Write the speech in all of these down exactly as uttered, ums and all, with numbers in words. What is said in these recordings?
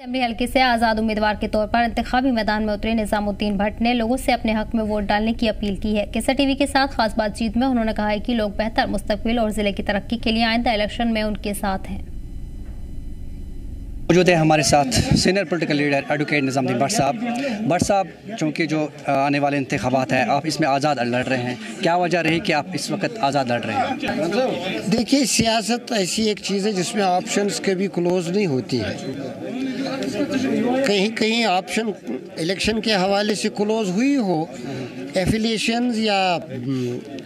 Assembly हल्के से आज़ाद उम्मीदवार के तौर पर इंतखाबी मैदान में उतरे निज़ामुद्दीन भट्ट ने लोगों से अपने हक में वोट डालने की अपील की है। केसर टीवी के साथ खास बातचीत में उन्होंने कहा है कि लोग बेहतर मुस्तकबिल और जिले की तरक्की के लिए आइंदा इलेक्शन में उनके साथ हैं। मौजूद है हमारे साथ senior political leader advocate Nizamuddin Bhatt साहब। भट्ट साहब, चूँकि जो आने वाले इंतखाबात हैं, आप इसमें आज़ाद लड़ रहे हैं, क्या वजह रही कि आप इस वक्त आज़ाद लड़ रहे हैं? देखिए, सियासत ऐसी एक चीज़ है जिसमें ऑप्शंस कभी क्लोज़ नहीं होती है। कहीं कहीं ऑप्शन इलेक्शन के हवाले से क्लोज़ हुई हो, एफिलिएशंस या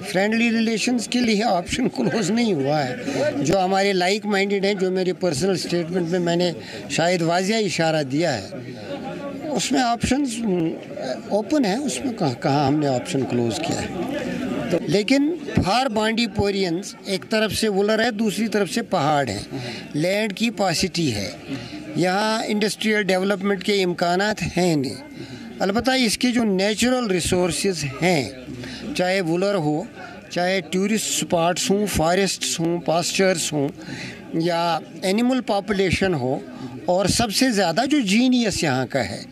फ्रेंडली रिलेशंस के लिए ऑप्शन क्लोज़ नहीं हुआ है। जो हमारे लाइक माइंडेड हैं, जो मेरे पर्सनल स्टेटमेंट में मैंने शायद वाजिया इशारा दिया है, उसमें ऑप्शंस ओपन है, उसमें कहाँ कहाँ हमने ऑप्शन क्लोज़ किया है। तो लेकिन फार बान्डीपोरियंस, एक तरफ से वुलर है, दूसरी तरफ से पहाड़ है, लैंड की पासिटी है, यहाँ इंडस्ट्रियल डेवलपमेंट के इम्कान हैं नहीं। अलबत्ता इसके जो नेचुरल रिसोर्सेज हैं, चाहे वुलर हो, चाहे टूरिस्ट स्पॉट्स हों, फॉरेस्ट्स हों, पास्चर्स हों, या एनिमल पॉपुलेशन हो, और सबसे ज़्यादा जो जीनियस यहाँ का है,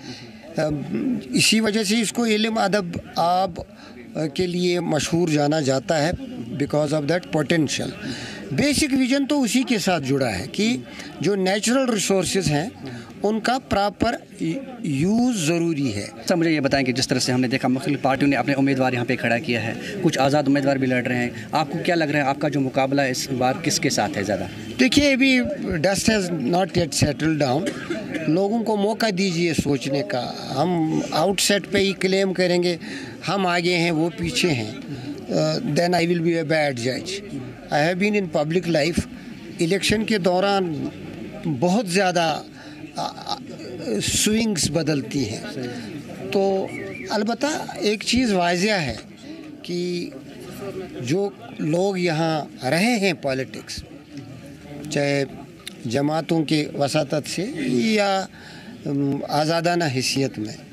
इसी वजह से इसको इल्म अदब आब के लिए मशहूर जाना जाता है, because of that potential. Basic vision तो उसी के साथ जुड़ा है कि जो नेचुरल रिसोर्सेज हैं उनका प्रॉपर यूज़ ज़रूरी है। सर, मुझे ये बताएं कि जिस तरह से हमने देखा मुख्तलिफ पार्टियों ने अपने उम्मीदवार यहाँ पे खड़ा किया है, कुछ आज़ाद उम्मीदवार भी लड़ रहे हैं, आपको क्या लग रहा है आपका जो मुकाबला इस बार किसके साथ है ज़्यादा? देखिए, अभी dust has not yet settle down. लोगों को मौका दीजिए सोचने का। हम आउटसेट पे ही क्लेम करेंगे हम आगे हैं वो पीछे हैं, then I will be a bad जज। I have been in public life. Election के दौरान बहुत ज़्यादा स्विंग्स बदलती हैं, तो अलबत्ता एक चीज़ वाजिया है कि जो लोग यहाँ रहे हैं पॉलिटिक्स, चाहे जमातों के वसातत से या आज़ादाना हैसियत में।